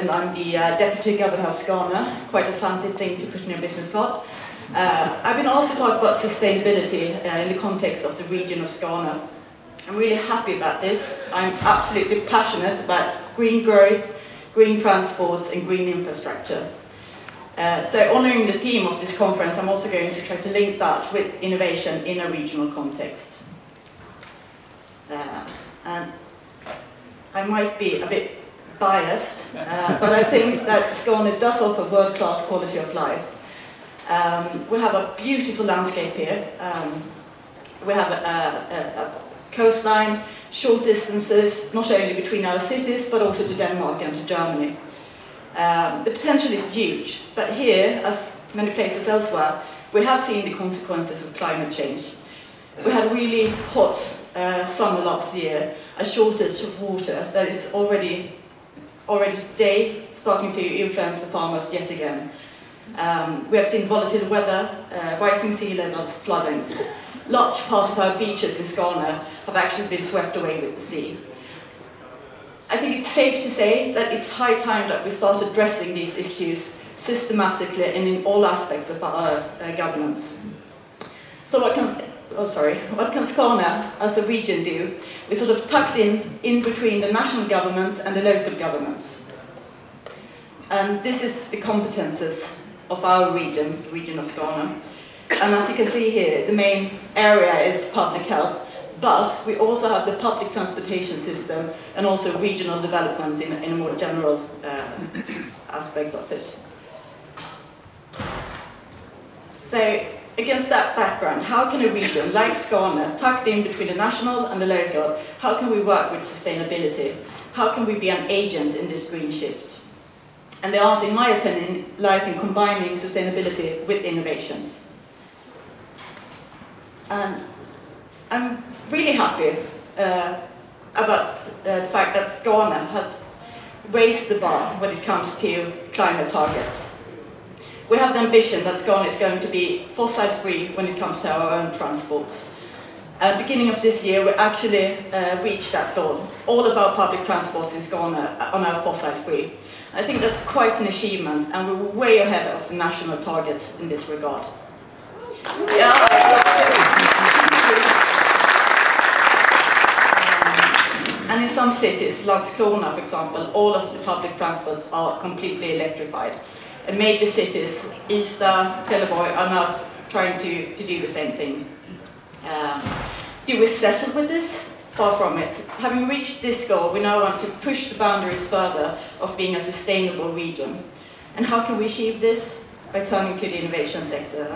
Sweden. I'm the Deputy Governor of Skåne, quite a fancy thing to put in your business card. I've been also talking about sustainability in the context of the region of Skåne. I'm really happy about this. I'm absolutely passionate about green growth, green transports and green infrastructure. So honouring the theme of this conference, I'm also going to try to link that with innovation in a regional context. And I might be a bit biased, but I think that Skåne does offer world-class quality of life. We have a beautiful landscape here. We have a coastline, short distances, not only between our cities, but also to Denmark and to Germany. The potential is huge, but here, as many places elsewhere, we have seen the consequences of climate change. We had a really hot summer last year, a shortage of water that is already today starting to influence the farmers yet again. We have seen volatile weather, rising sea levels, floodings. Large part of our beaches in Skåne have actually been swept away with the sea. I think it's safe to say that it's high time that we start addressing these issues systematically and in all aspects of our governance. So what can Skåne as a region do? We're sort of tucked in between the national government and the local governments. And this is the competences of our region, the region of Skåne. And as you can see here, the main area is public health. But we also have the public transportation system and also regional development in a more general aspect of it. So against that background, how can a region like Skåne, tucked in between the national and the local, how can we work with sustainability? How can we be an agent in this green shift? And the answer, in my opinion, lies in combining sustainability with innovations. And I'm really happy about the fact that Skåne has raised the bar when it comes to climate targets. We have the ambition that Skåne is going to be fossil-free when it comes to our own transports. At the beginning of this year, we actually reached that goal. All of our public transports in Skåne are now fossil-free. I think that's quite an achievement, and we're way ahead of the national targets in this regard. Yeah. And in some cities, Landskrona, for example, all of the public transports are completely electrified. And major cities, Ystad, Trelleborg, are now trying to do the same thing. Do we settle with this? Far from it. Having reached this goal, we now want to push the boundaries further of being a sustainable region. And how can we achieve this? By turning to the innovation sector.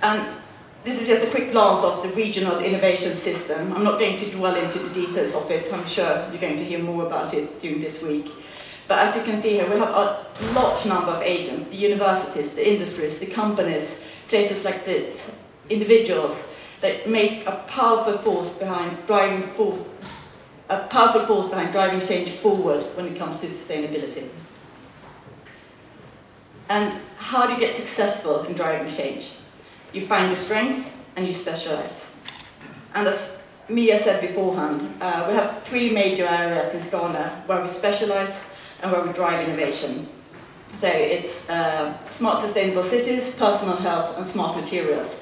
And this is just a quick glance of the regional innovation system. I'm not going to dwell into the details of it. I'm sure you're going to hear more about it during this week. But as you can see here, we have a large number of agents, the universities, the industries, the companies, places like this, individuals that make a powerful force behind driving change forward when it comes to sustainability. And how do you get successful in driving change? You find your strengths and you specialize. And as Mia said beforehand, we have three major areas in Skåne where we specialize and where we drive innovation. So it's smart sustainable cities, personal health and smart materials.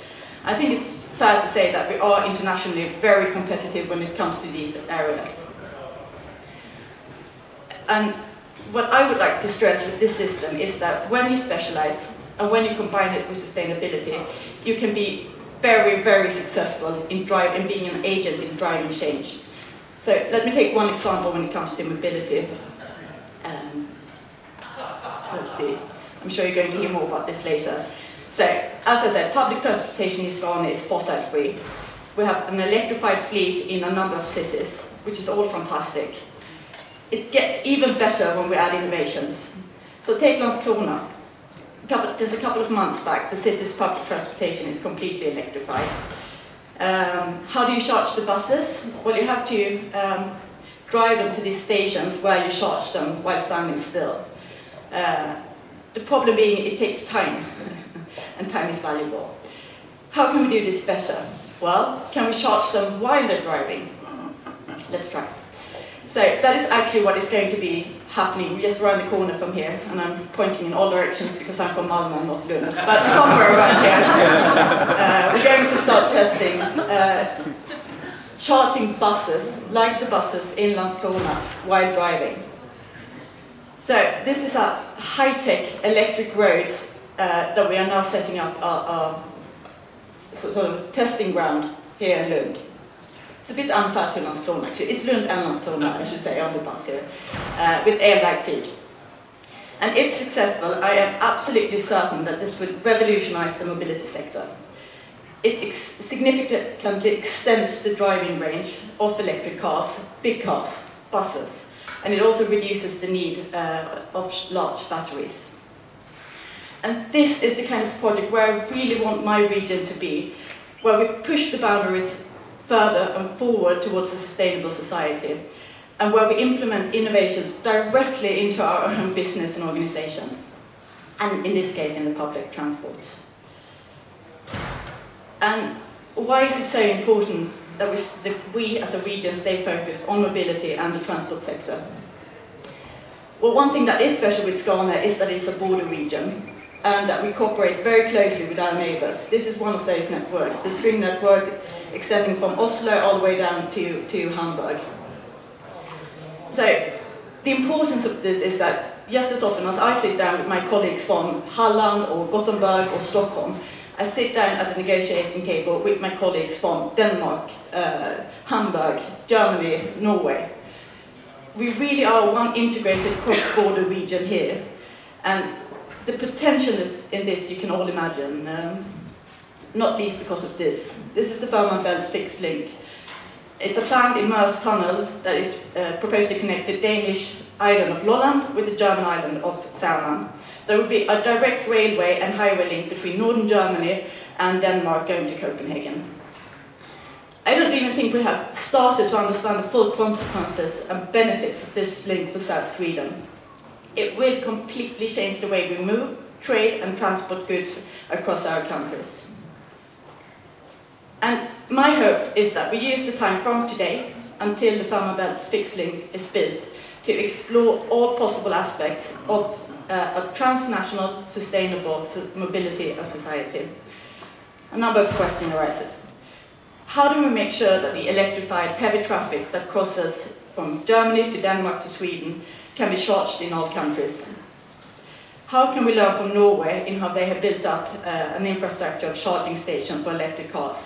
I think it's fair to say that we are internationally very competitive when it comes to these areas. And what I would like to stress with this system is that when you specialize, and when you combine it with sustainability, you can be very, very successful in being an agent in driving change. So let me take one example when it comes to mobility. Let's see. I'm sure you're going to hear more about this later. So, as I said, public transportation in Skåne is fossil-free. We have an electrified fleet in a number of cities, which is all fantastic. It gets even better when we add innovations. So take Landskrona. Since a couple of months back, the city's public transportation is completely electrified. How do you charge the buses? Well, you have to drive them to these stations where you charge them while standing still. The problem being it takes time, and time is valuable. How can we do this better? Well, can we charge them while they're driving? Let's try. So that is actually what is going to be happening just around the corner from here, and I'm pointing in all directions because I'm from Malmö, not Lund, but somewhere around here. We're going to start testing charting buses, like the buses in Landskrona, while driving. So this is a high-tech electric roads that we are now setting up our sort of testing ground here in Lund. It's a bit unfair to Landskrona actually. It's Lund and Landskrona, I should say, on the bus here, with air-lighted. And if successful, I am absolutely certain that this will revolutionize the mobility sector. It significantly extends the driving range of electric cars, big cars, buses, and it also reduces the need of large batteries. And this is the kind of project where I really want my region to be, where we push the boundaries further and forward towards a sustainable society, and where we implement innovations directly into our own business and organization, and in this case in the public transport. And why is it so important that we as a region stay focused on mobility and the transport sector? Well, one thing that is special with Skåne is that it's a border region, and that we cooperate very closely with our neighbours. This is one of those networks, the String network, extending from Oslo all the way down to Hamburg. So the importance of this is that just as often as I sit down with my colleagues from Halland or Gothenburg or Stockholm, I sit down at the negotiating table with my colleagues from Denmark, Hamburg, Germany, Norway. We really are one integrated cross-border region here, and the potential is in this you can all imagine, not least because of this. This is the Fehmarnbelt Fixed Link. It's a planned immersed tunnel that is proposed to connect the Danish island of Lolland with the German island of Fehmarn. There will be a direct railway and highway link between northern Germany and Denmark going to Copenhagen. I don't even think we have started to understand the full consequences and benefits of this link for South Sweden. It will completely change the way we move, trade and transport goods across our countries. And my hope is that we use the time from today until the Fehmarnbelt Fixed Link is built to explore all possible aspects of a transnational, sustainable mobility and society. A number of questions arises. How do we make sure that the electrified heavy traffic that crosses from Germany to Denmark to Sweden can be charged in all countries? How can we learn from Norway in how they have built up an infrastructure of charging stations for electric cars?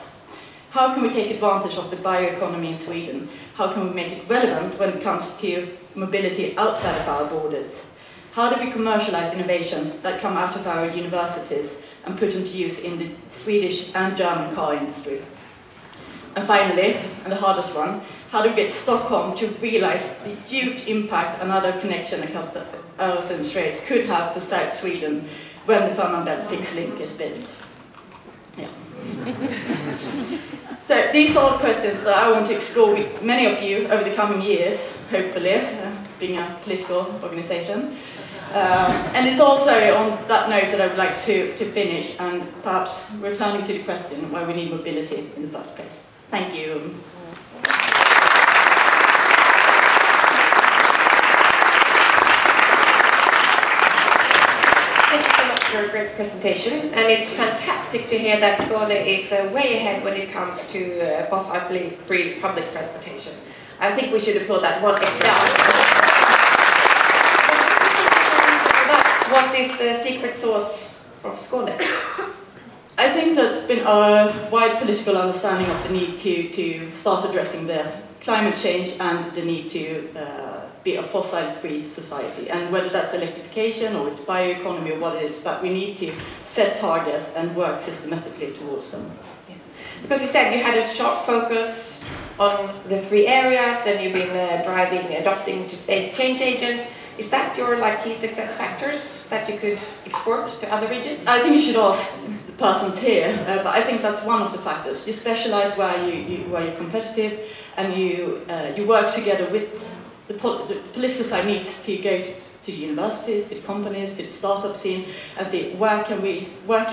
How can we take advantage of the bioeconomy in Sweden? How can we make it relevant when it comes to mobility outside of our borders? How do we commercialize innovations that come out of our universities and put them to use in the Swedish and German car industry? And finally, and the hardest one, how do we get Stockholm to realize the huge impact another connection across the Öresund Strait could have for South Sweden when the Fehmarnbelt Fixed Link is built? Yeah. So these are all questions that I want to explore with many of you over the coming years, hopefully, being a political organization. And it's also on that note that I would like to finish, and perhaps returning to the question why we need mobility in the first place. Thank you. Thank you so much for a great presentation, and it's fantastic to hear that Skåne is way ahead when it comes to fossil-free public transportation. I think we should applaud that one extra. What is the secret sauce of Skåne? I think that's been our wide political understanding of the need to start addressing the climate change and the need to be a fossil-free society. And whether that's electrification or it's bioeconomy or what it is, but we need to set targets and work systematically towards them. Yeah. Because you said you had a sharp focus on the three areas, and you've been adopting today's change agents. Is that your key success factors that you could export to other regions? I think you should ask the persons here, but I think that's one of the factors. You specialize where you're competitive, and you work together with the political side needs to go to the universities, to the companies, to the startup scene, and see where can we work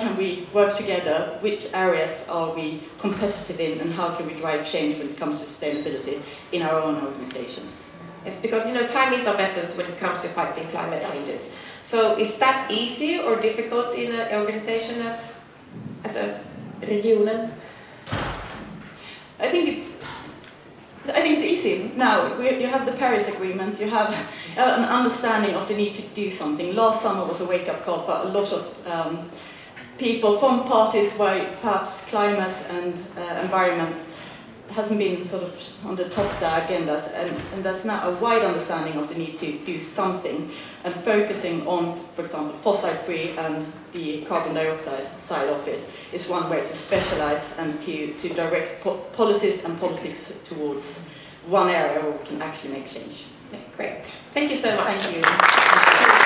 together, which areas are we competitive in, and how can we drive change when it comes to sustainability in our own organizations. It's because, you know, time is of essence when it comes to fighting climate changes. So is that easy or difficult in an organization as a region? I think it's easy now. You have the Paris Agreement, you have an understanding of the need to do something. Last summer was a wake-up call for a lot of people from parties where perhaps climate and environment hasn't been sort of on the top of their agendas, and there's now a wide understanding of the need to do something and focusing on, for example, fossil-free and the carbon dioxide side of it is one way to specialize and to direct policies and politics towards one area where we can actually make change. Yeah, great. Thank you so much. Thank you.